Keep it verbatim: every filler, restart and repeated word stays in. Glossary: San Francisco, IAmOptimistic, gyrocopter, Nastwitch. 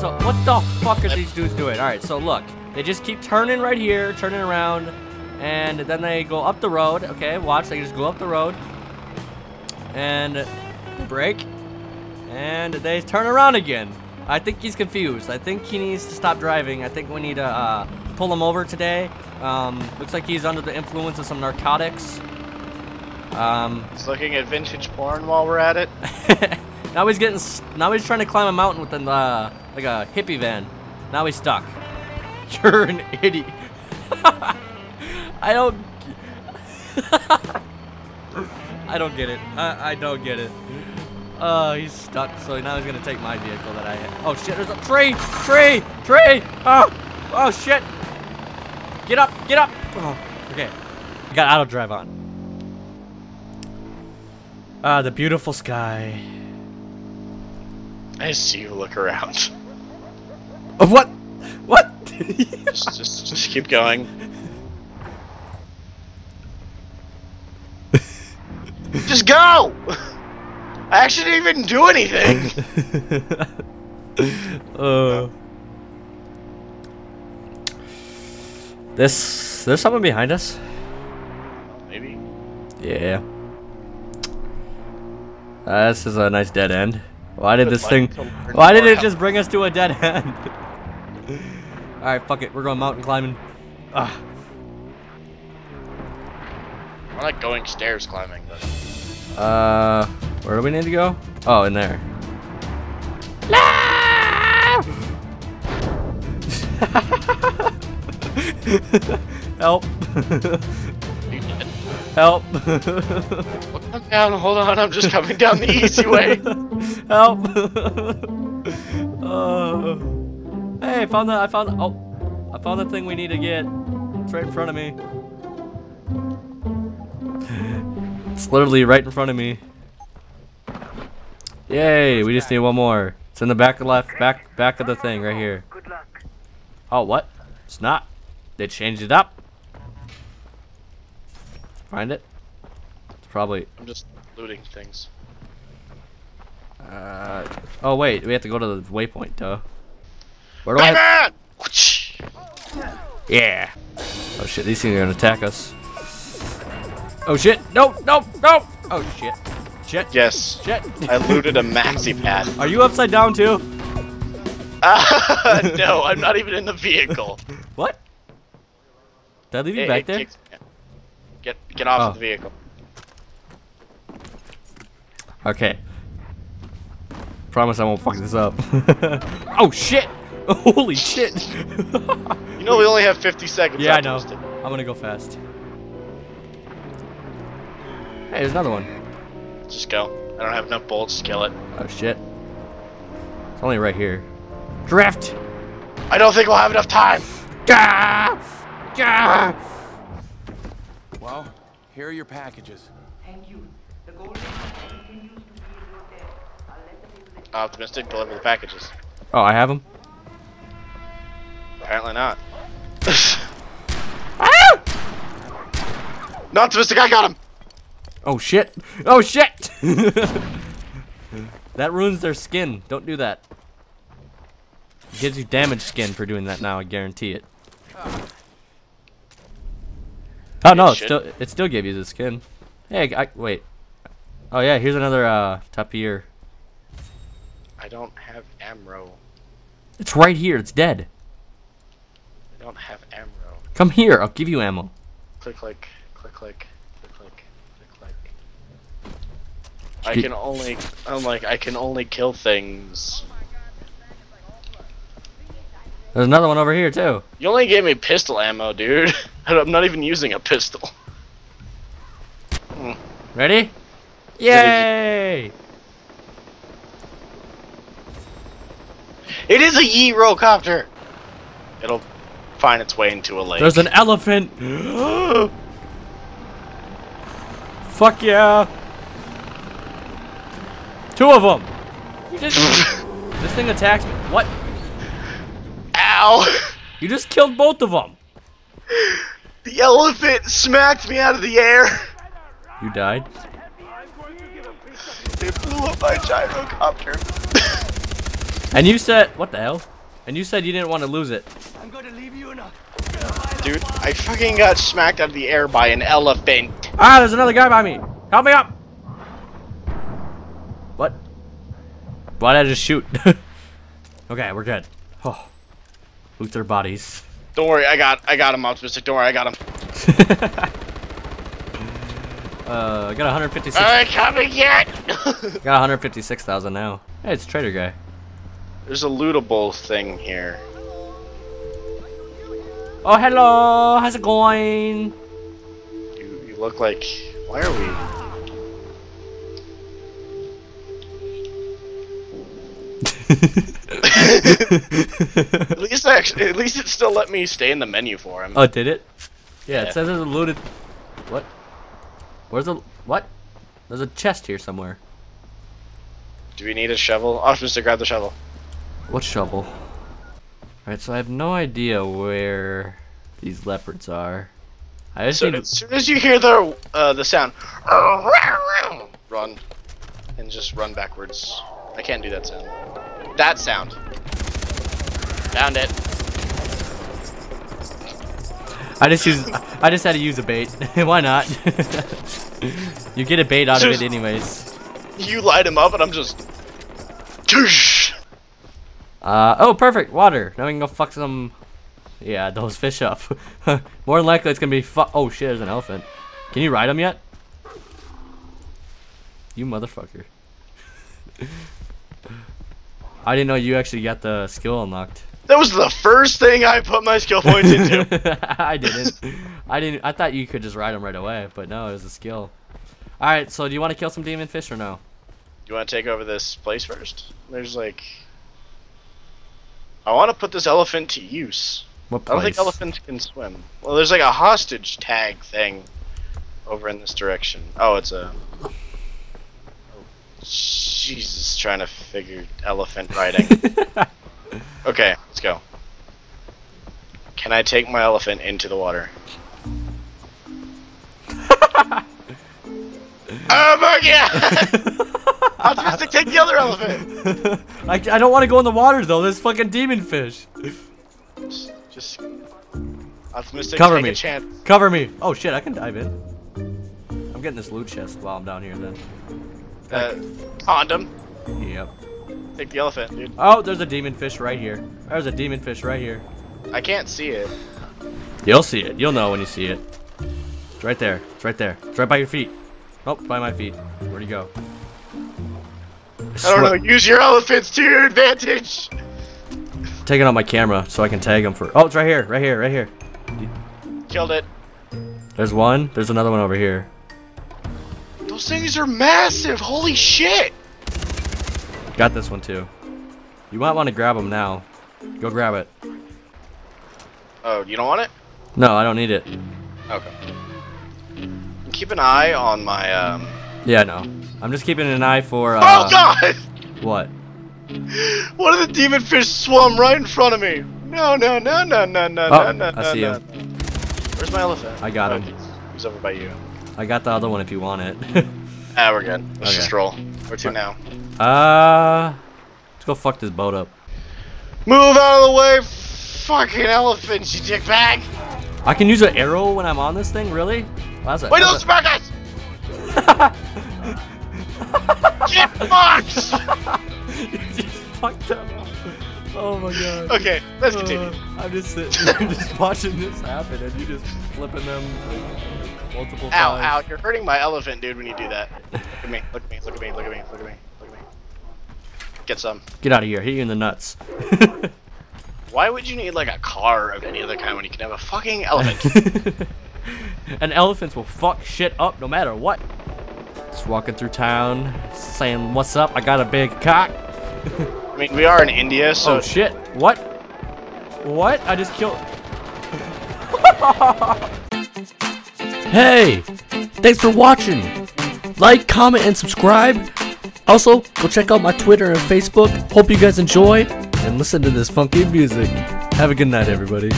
so what the fuck are these dudes doing? All right, so look, they just keep turning right here, turning around, and then they go up the road. Okay, watch, they just go up the road and brake, and they turn around again. I think he's confused. I think he needs to stop driving. I think we need to uh, pull him over today. Um, looks like he's under the influence of some narcotics. Um, he's looking at vintage porn while we're at it. Now he's getting. Now he's trying to climb a mountain with an, uh, like a hippie van. Now he's stuck. You're an idiot. I don't. I don't get it. I, I don't get it. Uh, he's stuck. So now he's gonna take my vehicle that I had. Oh shit! There's a tree, tree, tree. Oh, oh shit! Get up, get up. Oh, okay. Got auto drive on. Ah, the beautiful sky. I see you look around. Of what? What? just, just, just keep going. Just go. I actually didn't even do anything! uh, this... There's someone behind us? Maybe. Yeah. Uh, this is a nice dead end. Why did this thing... Why did it just bring us to a dead end? Alright, fuck it. We're going mountain climbing. Ugh. I like going stairs climbing, though. Uh... Where do we need to go? Oh, in there. Help. Help. Well, come down, hold on, I'm just coming down the easy way. Help. uh, hey, I found that, I found, oh, I found the thing we need to get. It's right in front of me. It's literally right in front of me. Yay, we just need one more. It's in the back left, back back of the thing right here. Good luck. Oh, what? It's not. They changed it up. Find it. It's probably... I'm just looting things. Uh, oh, wait. We have to go to the waypoint, though. Where do I... Have... Yeah. Oh, shit. These things are going to attack us. Oh, shit. No, no, no. Oh, shit. Shit. Yes. Shit. I looted a maxi pad. Are you upside down too? Uh, no, I'm not even in the vehicle. What? Did I leave you it, back it there? Kicks. Get get off oh. of the vehicle. Okay. Promise I won't fuck this up. Oh shit! Holy shit! You know we only have fifty seconds. Yeah, I know. It. I'm gonna go fast. Hey, there's another one. Just go. I don't have enough bolts to kill it. Oh shit. It's only right here. Drift! I don't think we'll have enough time! Gah! Gah! Well, here are your packages. Thank you. The gold continues to be there. I'll let the people that Optimistic deliver the packages. Oh, I have them? Apparently not. Ah! No, Optimistic, I got him! Oh shit! Oh shit! That ruins their skin. Don't do that. It gives you damaged skin for doing that now, I guarantee it. Oh no, it still it still gave you the skin. Hey, I, wait. Oh yeah, here's another uh, tapir. I don't have Amro. It's right here, it's dead. I don't have Amro. Come here, I'll give you ammo. Click, click, click, click. I can only, I'm like, I can only kill things. There's another one over here too. You only gave me pistol ammo, dude. I'm not even using a pistol. Ready? Yay! It is a gyrocopter. It'll find its way into a lake. There's an elephant. Fuck yeah! Two of them! You just, this thing attacks me. What? Ow! You just killed both of them! The elephant smacked me out of the air! You died? It blew up my gyrocopter. And you said, what the hell? And you said you didn't want to lose it. I'm gonna leave you enough. Dude, I fucking got smacked out of the air by an elephant. Ah, there's another guy by me. Help me up. What? Why did I just shoot? Okay, we're good. Oh, loot their bodies. Don't worry, I got, I got him, Optimistic. Don't worry, I got him. uh, I got one hundred fifty-six. All right, coming yet? Got one hundred fifty-six thousand now. Hey, it's trader guy. There's a lootable thing here. Oh, hello. How's it going? You, you look like. Why are we? At least actually, at least it still let me stay in the menu for him. Oh, did it? Yeah, yeah. It says there's a looted. What? Where's the what? There's a chest here somewhere. Do we need a shovel? Oh, I'm supposed to grab the shovel. What shovel? Alright, so I have no idea where these leopards are. I just so need... as soon as you hear the uh, the sound, run and just run backwards. I can't do that sound. That sound. Found it. I just used. I just had to use a bait. Why not? You get a bait out just, of it anyways. You light him up, and I'm just. Uh, oh, perfect. Water. Now we can go fuck some. Yeah, those fish up. More than likely, it's gonna be fu. Oh shit, there's an elephant. Can you ride him yet? You motherfucker. I didn't know you actually got the skill unlocked. That was the first thing I put my skill points into. I didn't. I didn't. I thought you could just ride them right away, but no, it was a skill. All right, so do you want to kill some demon fish or no? You want to take over this place first? There's like, I want to put this elephant to use. What place? I don't think elephants can swim. Well, there's like a hostage tag thing over in this direction. Oh, it's a. Jesus, trying to figure elephant riding. Okay, let's go. Can I take my elephant into the water? Oh my god! I'll just take the other elephant! I, I don't want to go in the water though, there's fucking demon fish. Just. just Optimistic, cover take me. A chance. Cover me! Oh shit, I can dive in. I'm getting this loot chest while I'm down here then. Uh, condom. Yep. Take the elephant, dude. Oh, there's a demon fish right here. There's a demon fish right here. I can't see it. You'll see it. You'll know when you see it. It's right there. It's right there. It's right by your feet. Oh, by my feet. Where'd he go? I, I don't know. Use your elephants to your advantage. Taking out my camera so I can tag him for. Oh, it's right here. Right here. Right here. Killed it. There's one. There's another one over here. Those things are massive! Holy shit! Got this one too. You might want to grab them now. Go grab it. Oh, you don't want it? No, I don't need it. Okay. Keep an eye on my. Um... Yeah, no. I'm just keeping an eye for. Uh... Oh god! What? One of the demon fish swam right in front of me. No, no, no, no, no, no, oh, no, no, I see no, him. No. Where's my elephant? I got oh, him. He's over by you. I got the other one if you want it. Ah, we're good. Let's okay. just roll. Where to now? Uh, let's go fuck this boat up. Move out of the way, fucking elephants, you dick bag! I can use an arrow when I'm on this thing, really? Well, that's a, Wait, that's no, a... us! Get fucked! You just fucked up. Oh my god. Okay, let's uh, continue. I'm just sitting I'm just watching this happen and you just flipping them. Like, Multiple ow, times. Ow, you're hurting my elephant, dude, when you do that. Look at me, look at me, look at me, look at me, look at me, look at me. Get some. Get out of here, hit you in the nuts. Why would you need, like, a car of any other kind when you can have a fucking elephant? And elephants will fuck shit up no matter what. Just walking through town, saying, what's up, I got a big cock. I mean, we are in India, so... Oh, shit, what? What? I just killed... Hey, thanks for watching. Like, comment, and subscribe. Also, go check out my Twitter and Facebook. Hope you guys enjoy and listen to this funky music. Have a good night, everybody.